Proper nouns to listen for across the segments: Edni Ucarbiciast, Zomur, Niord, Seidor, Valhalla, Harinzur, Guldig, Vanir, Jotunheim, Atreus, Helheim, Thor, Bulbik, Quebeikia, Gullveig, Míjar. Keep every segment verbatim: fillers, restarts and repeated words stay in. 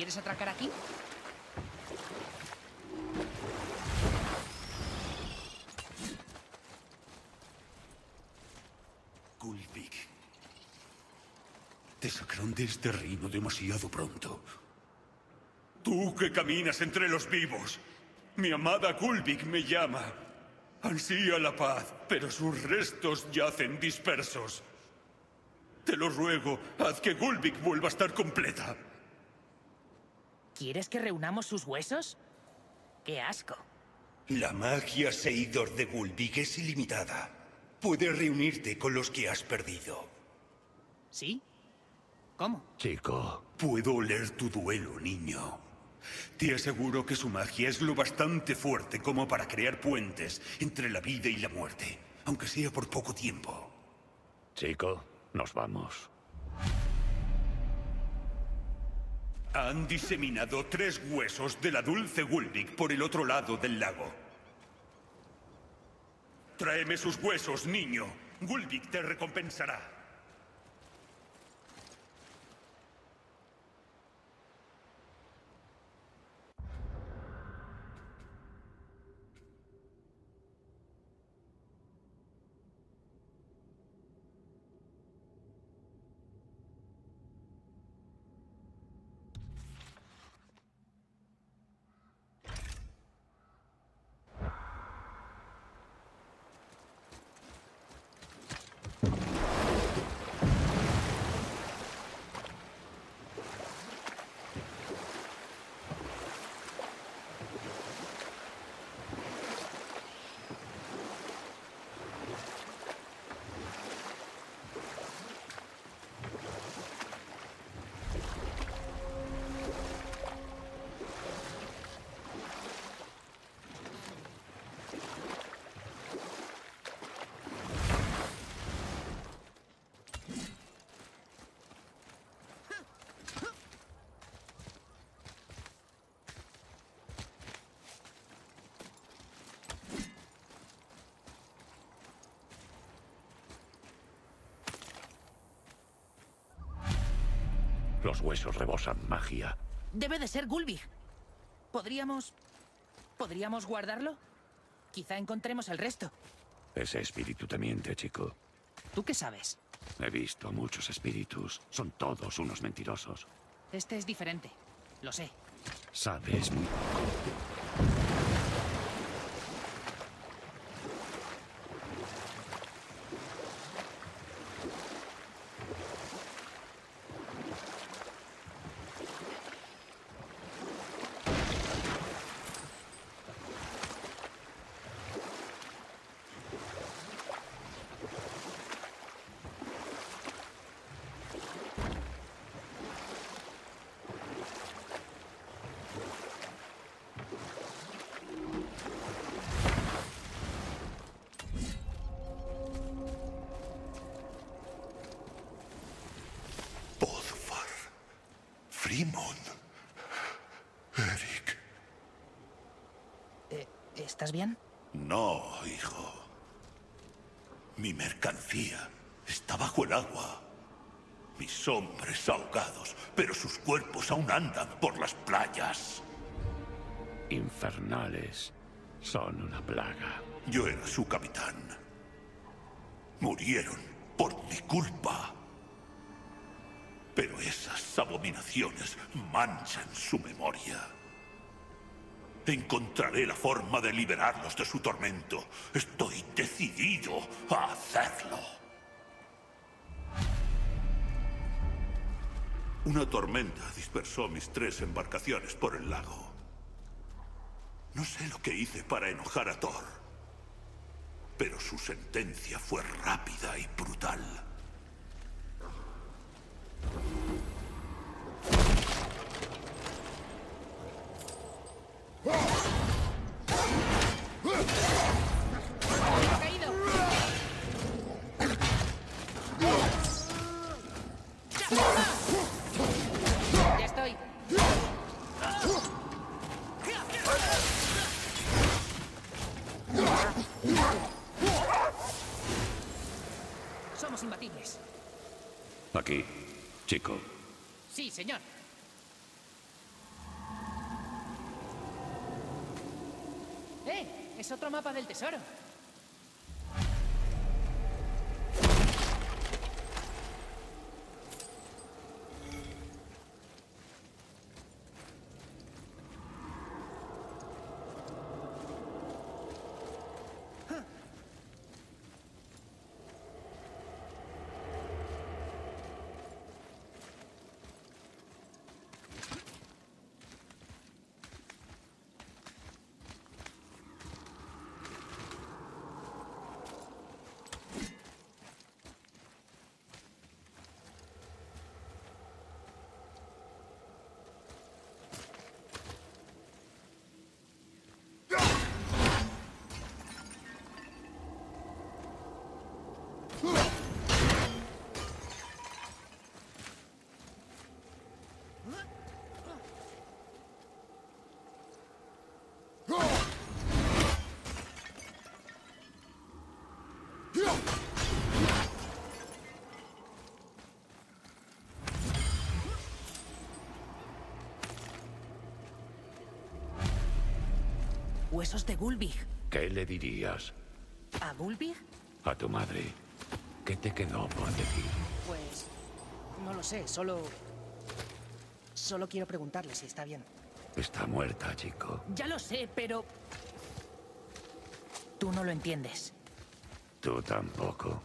¿Quieres atracar aquí? Guldig. Te sacaron de este reino demasiado pronto. Tú que caminas entre los vivos. Mi amada Guldig me llama. Ansía la paz, pero sus restos yacen dispersos. Te lo ruego, haz que Guldig vuelva a estar completa. ¿Quieres que reunamos sus huesos? ¡Qué asco! La magia Seidor de Guldig es ilimitada. Puedes reunirte con los que has perdido. ¿Sí? ¿Cómo? Chico, puedo oler tu duelo, niño. Te aseguro que su magia es lo bastante fuerte como para crear puentes entre la vida y la muerte, aunque sea por poco tiempo. Chico, nos vamos. Han diseminado tres huesos de la dulce Guldig por el otro lado del lago. Tráeme sus huesos, niño. Guldig te recompensará. Los huesos rebosan magia. Debe de ser Guldig. ¿Podríamos... ¿Podríamos guardarlo? Quizá encontremos el resto. Ese espíritu te miente, chico. ¿Tú qué sabes? He visto muchos espíritus. Son todos unos mentirosos. Este es diferente. Lo sé. Sabes muy poco. Eric. ¿Estás bien? No, hijo. Mi mercancía está bajo el agua. Mis hombres ahogados, pero sus cuerpos aún andan por las playas. Infernales. Son una plaga. Yo era su capitán. Murieron por mi culpa. Pero esas abominaciones manchan su memoria. Encontraré la forma de liberarlos de su tormento. Estoy decidido a hacerlo. Una tormenta dispersó mis tres embarcaciones por el lago. No sé lo que hice para enojar a Thor, pero su sentencia fue rápida y brutal. Ya estoy. Somos imbatibles. Aquí, chico. Sí, señor. Es otro mapa del tesoro. Huesos de Gullveig. ¿Qué le dirías? ¿A Gullveig? A tu madre. ¿Qué te quedó por decir? Pues... no lo sé, solo... Solo quiero preguntarle si está bien. Está muerta, chico. Ya lo sé, pero... Tú no lo entiendes. Tú tampoco.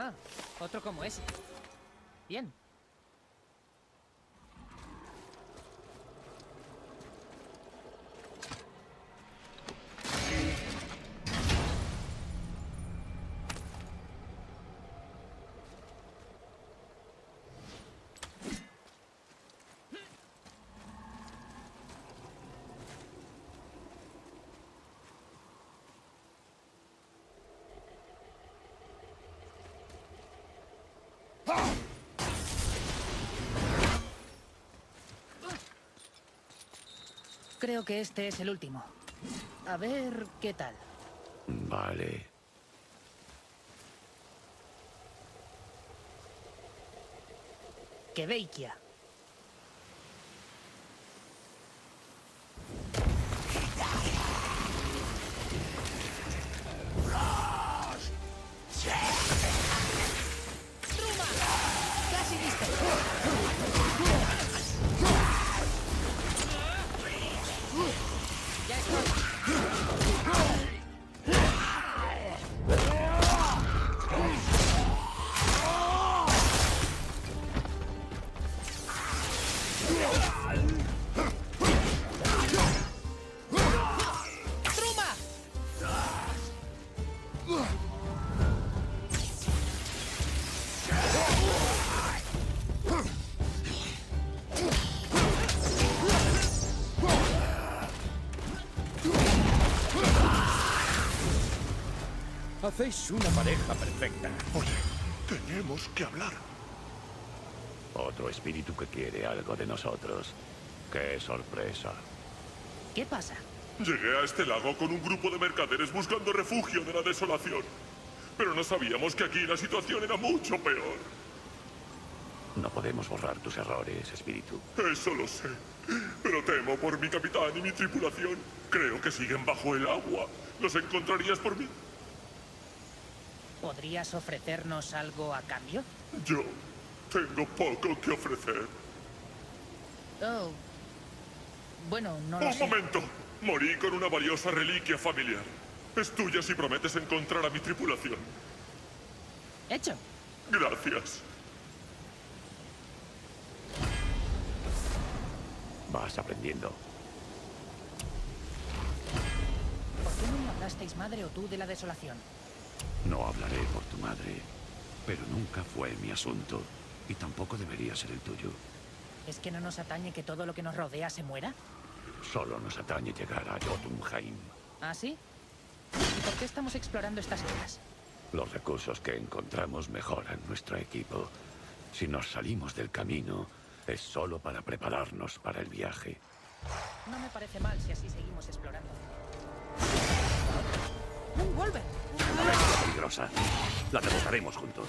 Ah, otro como ese. Bien. Creo que este es el último. A ver qué tal. Vale. Quebeikia. Hacéis una pareja perfecta. Oye, tenemos que hablar. Otro espíritu que quiere algo de nosotros. ¡Qué sorpresa! ¿Qué pasa? Llegué a este lago con un grupo de mercaderes buscando refugio de la desolación. Pero no sabíamos que aquí la situación era mucho peor. No podemos borrar tus errores, espíritu. Eso lo sé. Pero temo por mi capitán y mi tripulación. Creo que siguen bajo el agua. ¿Los encontrarías por mí? ¿Podrías ofrecernos algo a cambio? Yo tengo poco que ofrecer. Oh. Bueno, no lo sé. ¡Un momento! Morí con una valiosa reliquia familiar. Es tuya si prometes encontrar a mi tripulación. Hecho. Gracias. Vas aprendiendo. ¿Por qué no me hablasteis, madre o tú, de la desolación? No hablaré por tu madre, pero nunca fue mi asunto, y tampoco debería ser el tuyo. ¿Es que no nos atañe que todo lo que nos rodea se muera? Solo nos atañe llegar a Jotunheim. ¿Ah, sí? ¿Y por qué estamos explorando estas zonas? Los recursos que encontramos mejoran nuestro equipo. Si nos salimos del camino, es solo para prepararnos para el viaje. No me parece mal si así seguimos explorando. ¡Un Gullveig! poderosa. La derrotaremos juntos.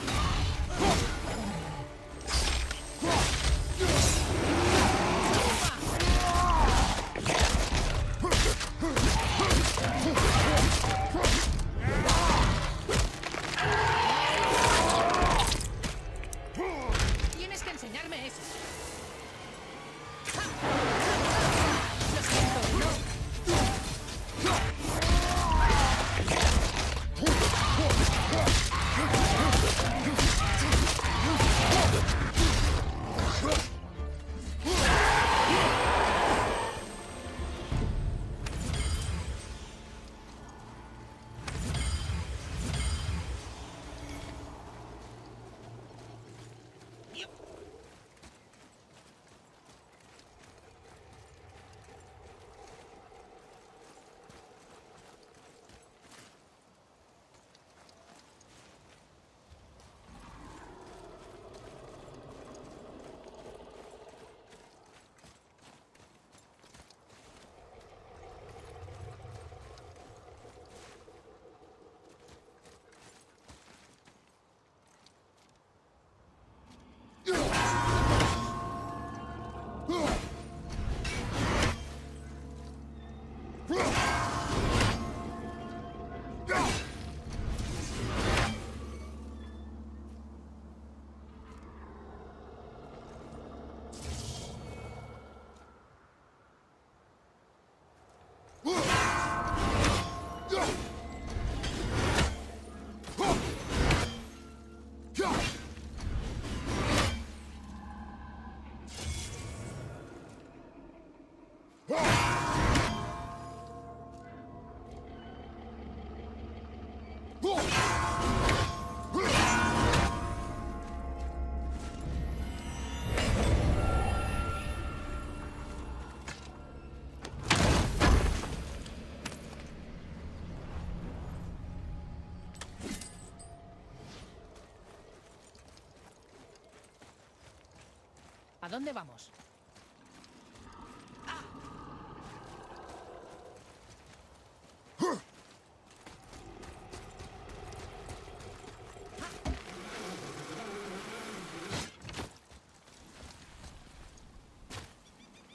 ¿A dónde vamos?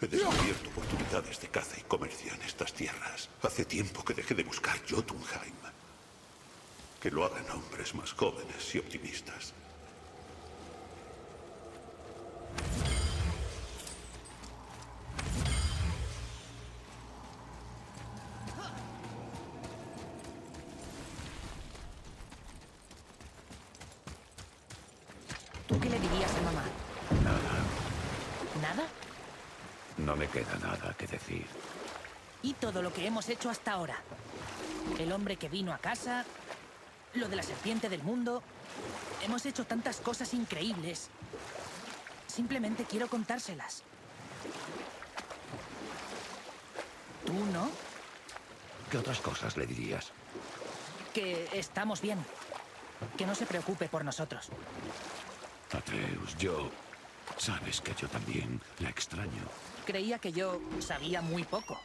He descubierto oportunidades de caza y comercio en estas tierras. Hace tiempo que dejé de buscar Jotunheim. Que lo hagan hombres más jóvenes y optimistas. Que hemos hecho hasta ahora. El hombre que vino a casa, lo de la serpiente del mundo. Hemos hecho tantas cosas increíbles. Simplemente quiero contárselas. ¿Tú no? ¿Qué otras cosas le dirías? Que estamos bien. Que no se preocupe por nosotros. Atreus, yo... Sabes que yo también la extraño. Creía que yo sabía muy poco.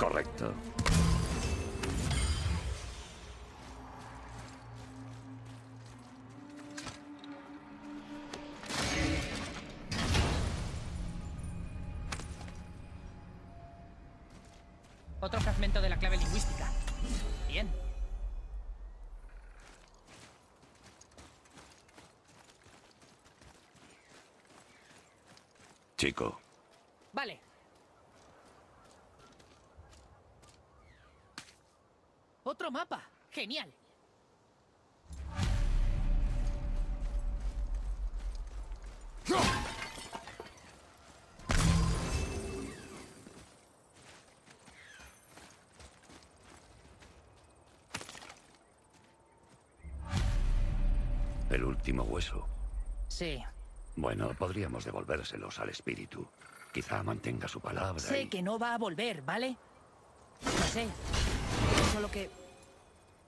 Correcto. Otro fragmento de la clave lingüística. Bien. Chico. Vale. Otro mapa. Genial. El último hueso. Sí. Bueno, podríamos devolvérselos al espíritu. Quizá mantenga su palabra. Sé y... que no va a volver, ¿vale? Lo sé. Solo que...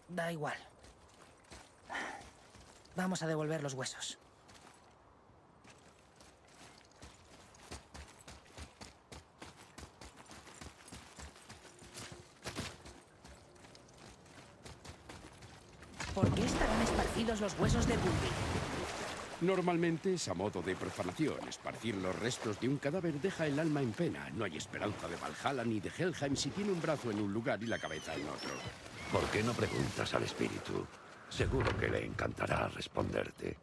da igual. Vamos a devolver los huesos. ¿Por qué estarán esparcidos los huesos de Bulbik? Normalmente es a modo de profanación. Esparcir los restos de un cadáver deja el alma en pena. No hay esperanza de Valhalla ni de Helheim si tiene un brazo en un lugar y la cabeza en otro. ¿Por qué no preguntas al espíritu? Seguro que le encantará responderte.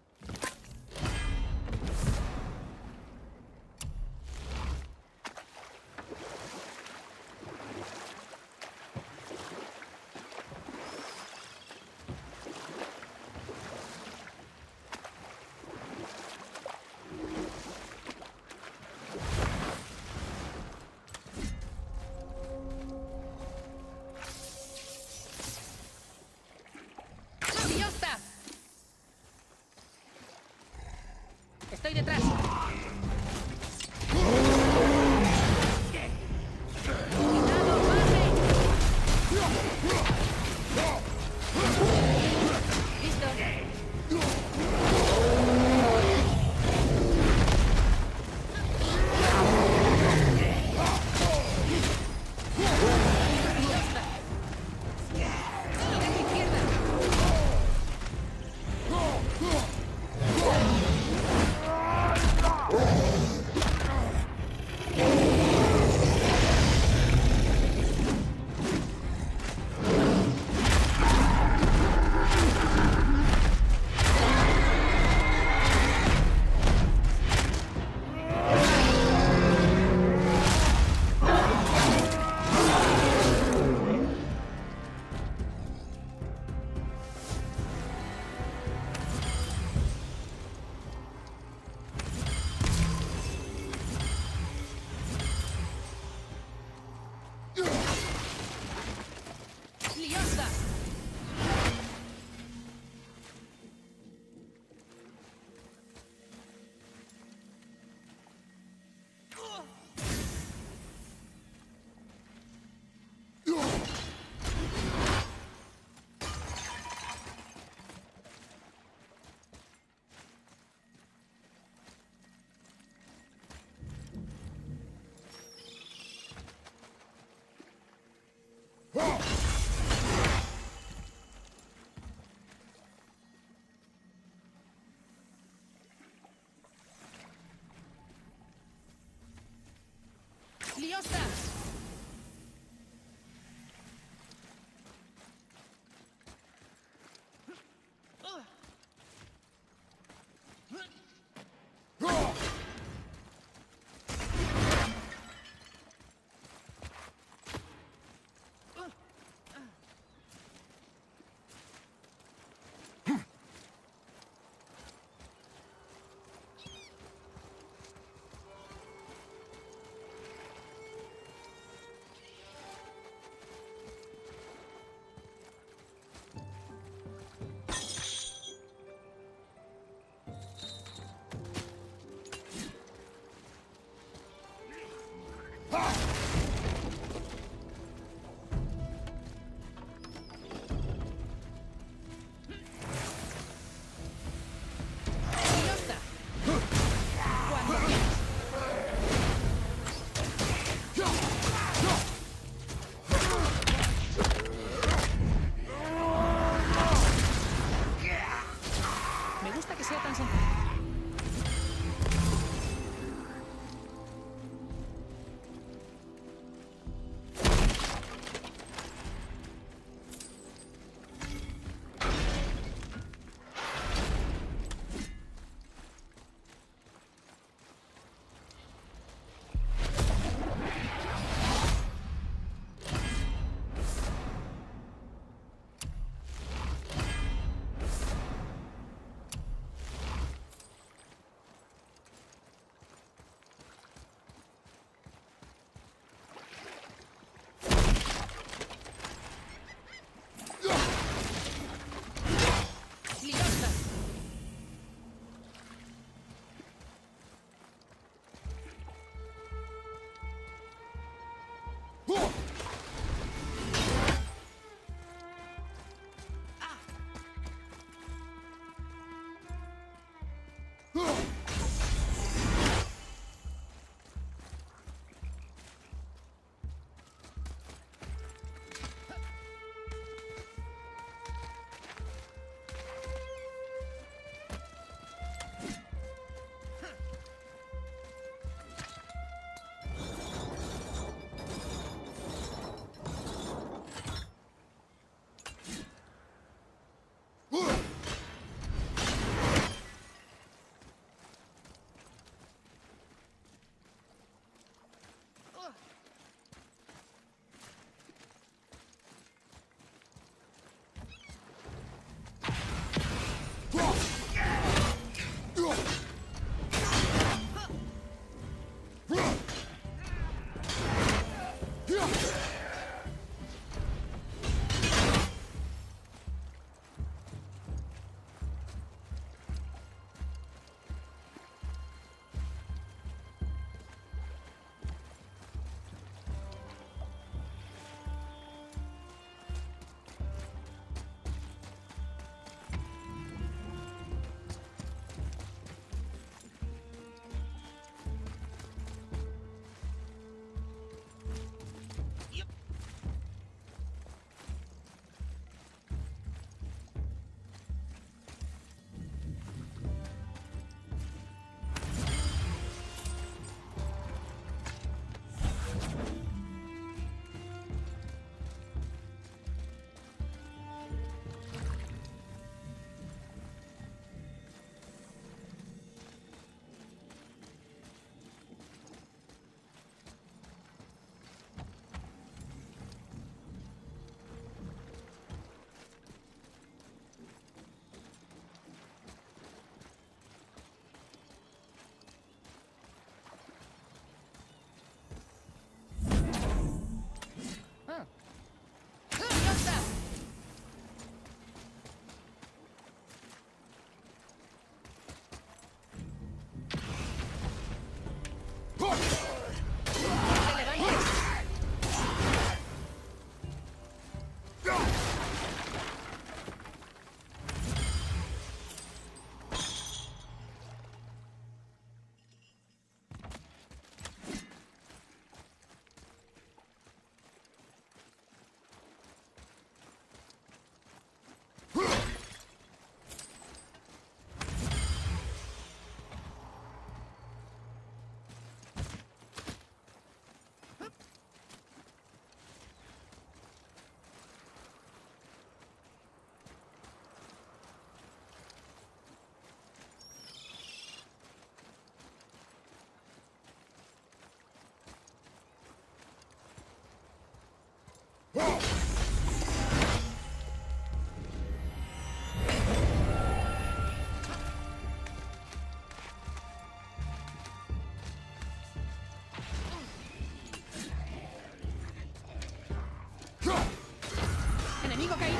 Enemigo caído.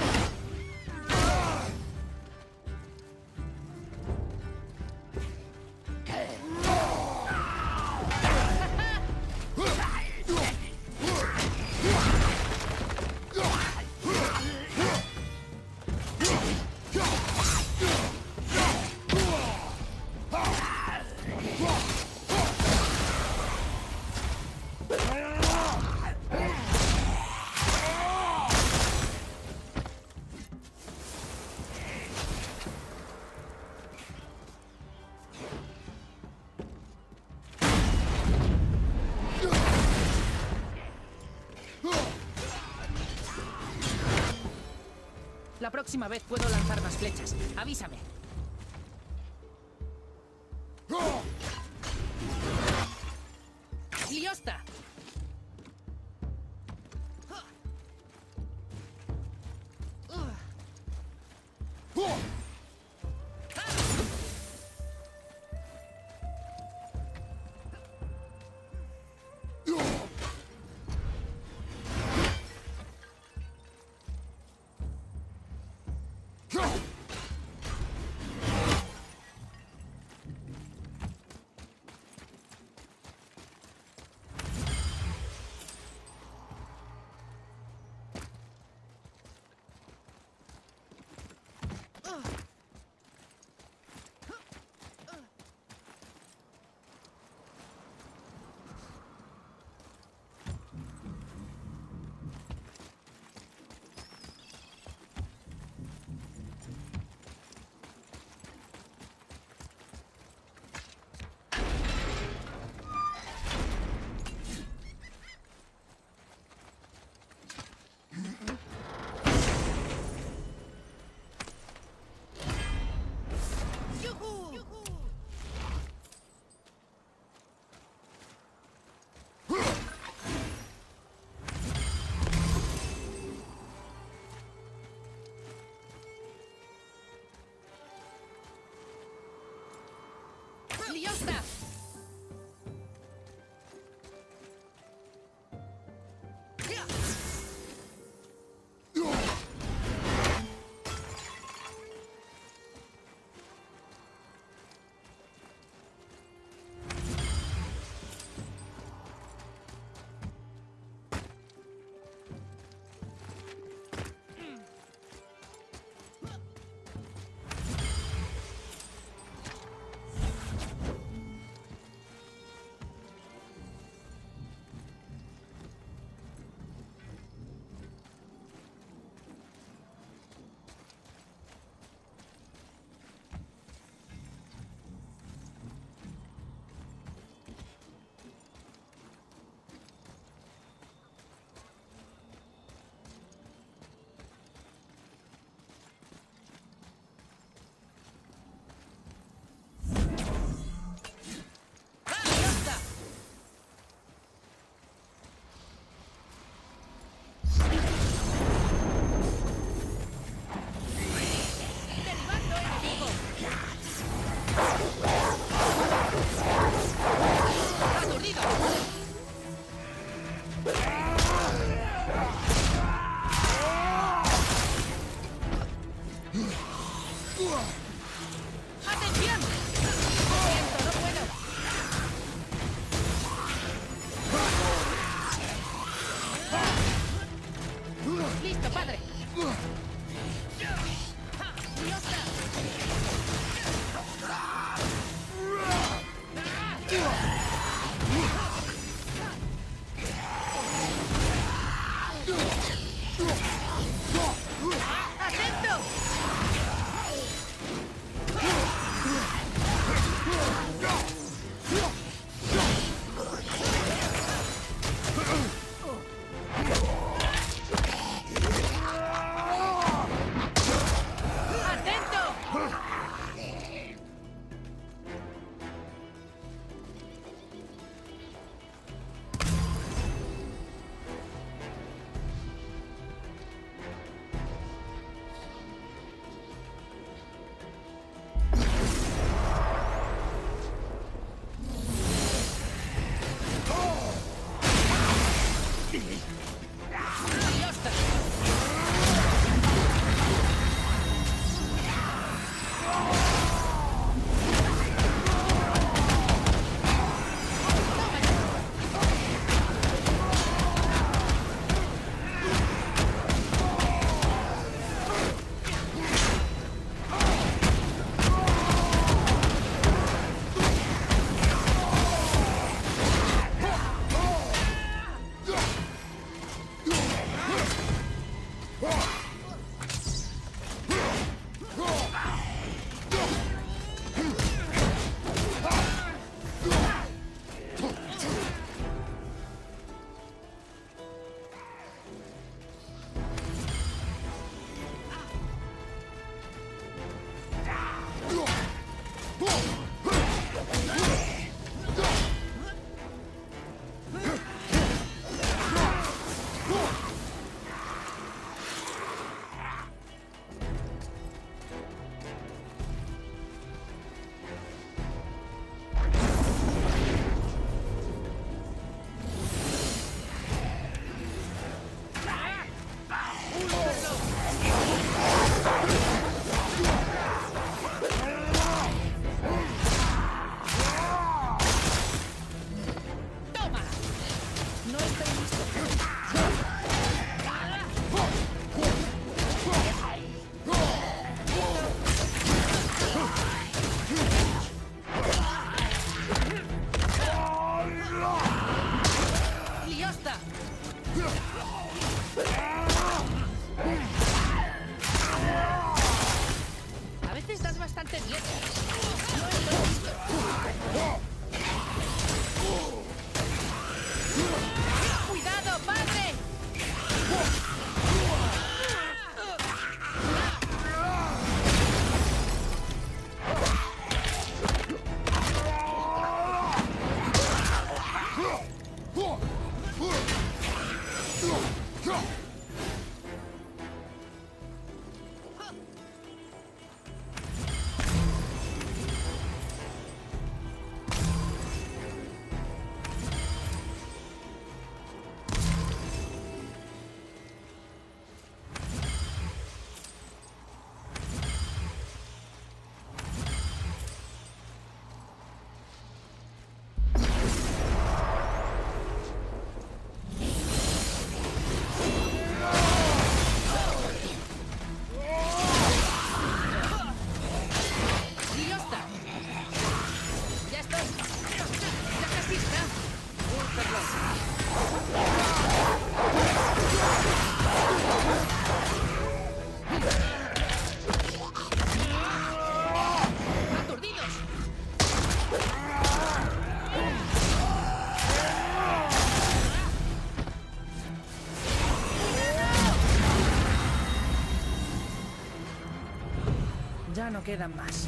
La próxima vez puedo lanzar más flechas. Avísame. ¡Liosta! furiosa. ya no quedan más.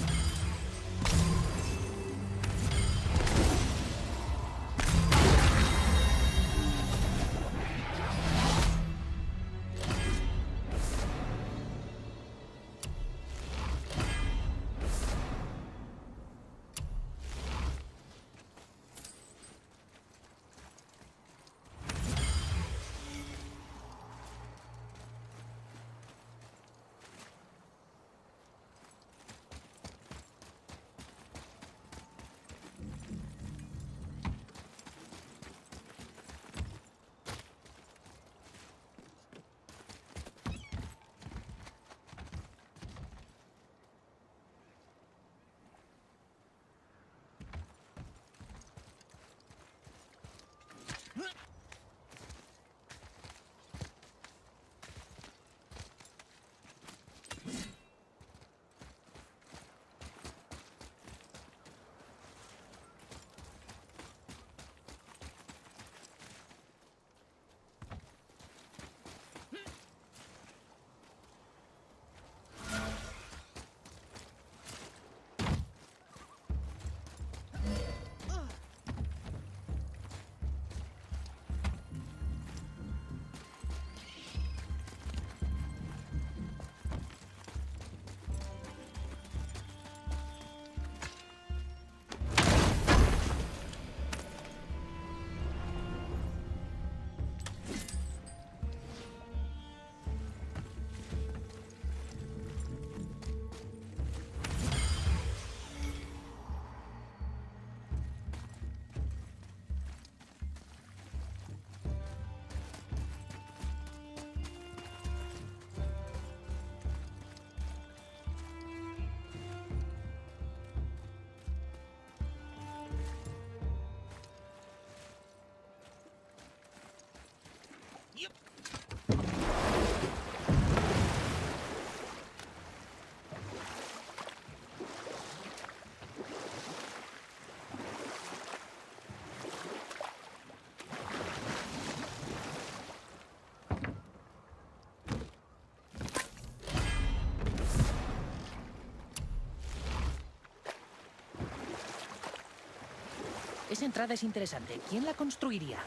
Esa entrada es interesante. ¿Quién la construiría?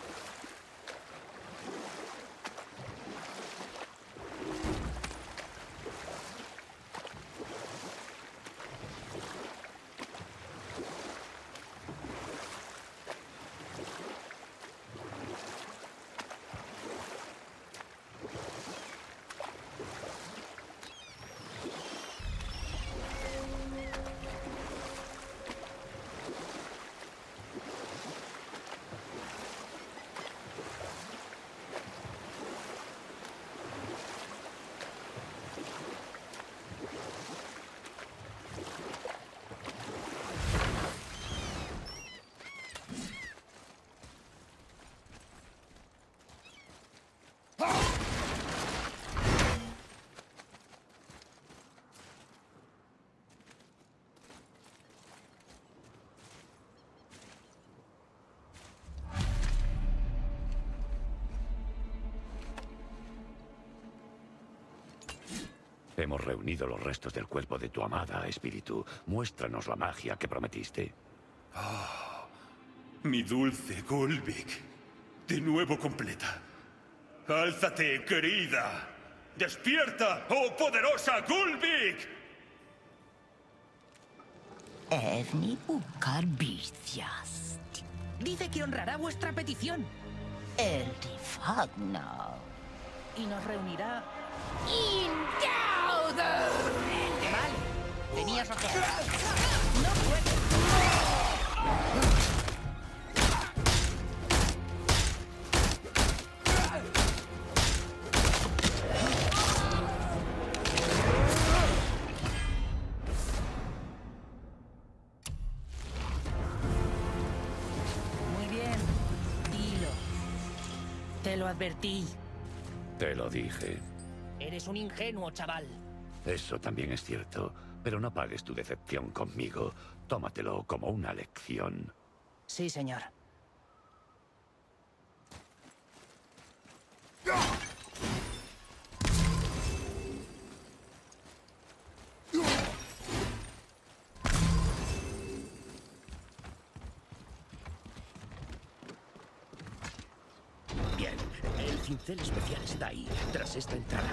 Hemos reunido los restos del cuerpo de tu amada, espíritu. Muéstranos la magia que prometiste. Oh, mi dulce Guldig. De nuevo completa. ¡Álzate, querida! ¡Despierta, oh poderosa Guldig! Edni Ucarbiciast. Dice que honrará vuestra petición. El Rifagna. Y nos reunirá... ¡Indaudo! Vale, tenías razón. No puedo. Muy bien, dilo. Te lo advertí. Te lo dije. Eres un ingenuo, chaval. Eso también es cierto, pero no pagues tu decepción conmigo. Tómatelo como una lección. Sí, señor. Pincel especial está ahí, tras esta entrada.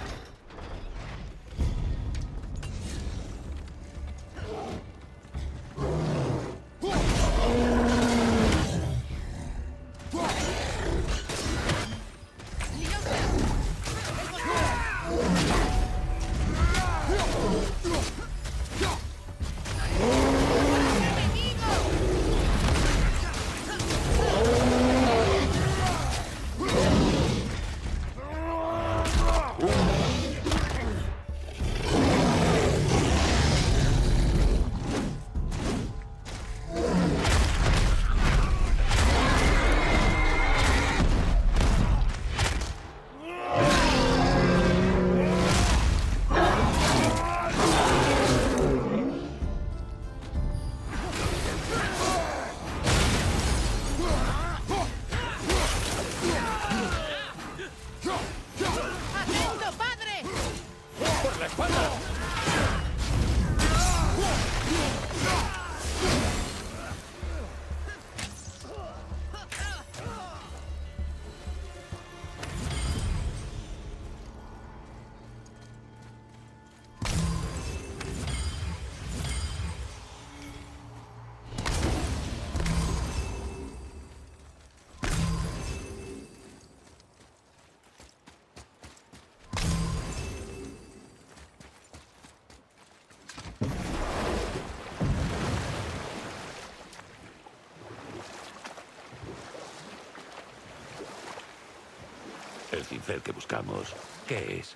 El pincel que buscamos, ¿qué es?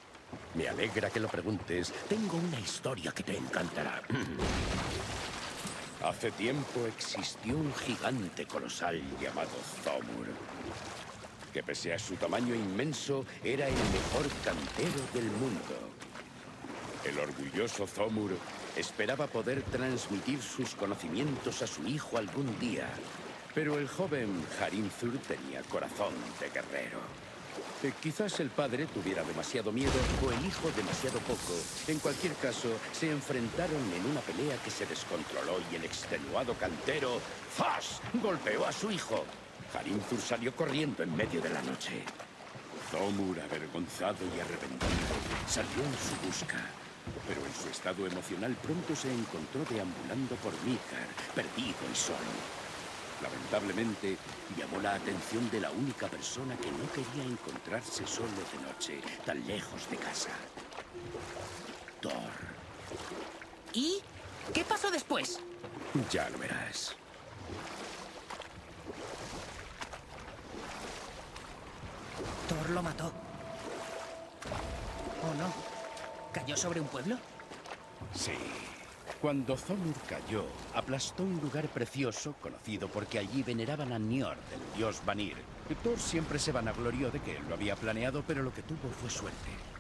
Me alegra que lo preguntes. Tengo una historia que te encantará. Hace tiempo existió un gigante colosal llamado Zomur, que pese a su tamaño inmenso, era el mejor cantero del mundo. El orgulloso Zomur esperaba poder transmitir sus conocimientos a su hijo algún día, pero el joven Harinzur tenía corazón de guerrero. Eh, quizás el padre tuviera demasiado miedo o el hijo demasiado poco. En cualquier caso, se enfrentaron en una pelea que se descontroló y el extenuado cantero, ¡zas!, golpeó a su hijo. Harinzur salió corriendo en medio de la noche. Zomur, avergonzado y arrepentido, salió en su busca. Pero en su estado emocional pronto se encontró deambulando por Míjar, perdido y solo. Lamentablemente, llamó la atención de la única persona que no quería encontrarse solo de noche, tan lejos de casa. Thor. ¿Y qué pasó después? Ya lo verás. Thor lo mató. ¿O no? ¿Cayó sobre un pueblo? Sí. Cuando Zomur cayó, aplastó un lugar precioso, conocido porque allí veneraban a Niord, el dios Vanir. Thor siempre se vanaglorió de que él lo había planeado, pero lo que tuvo fue suerte.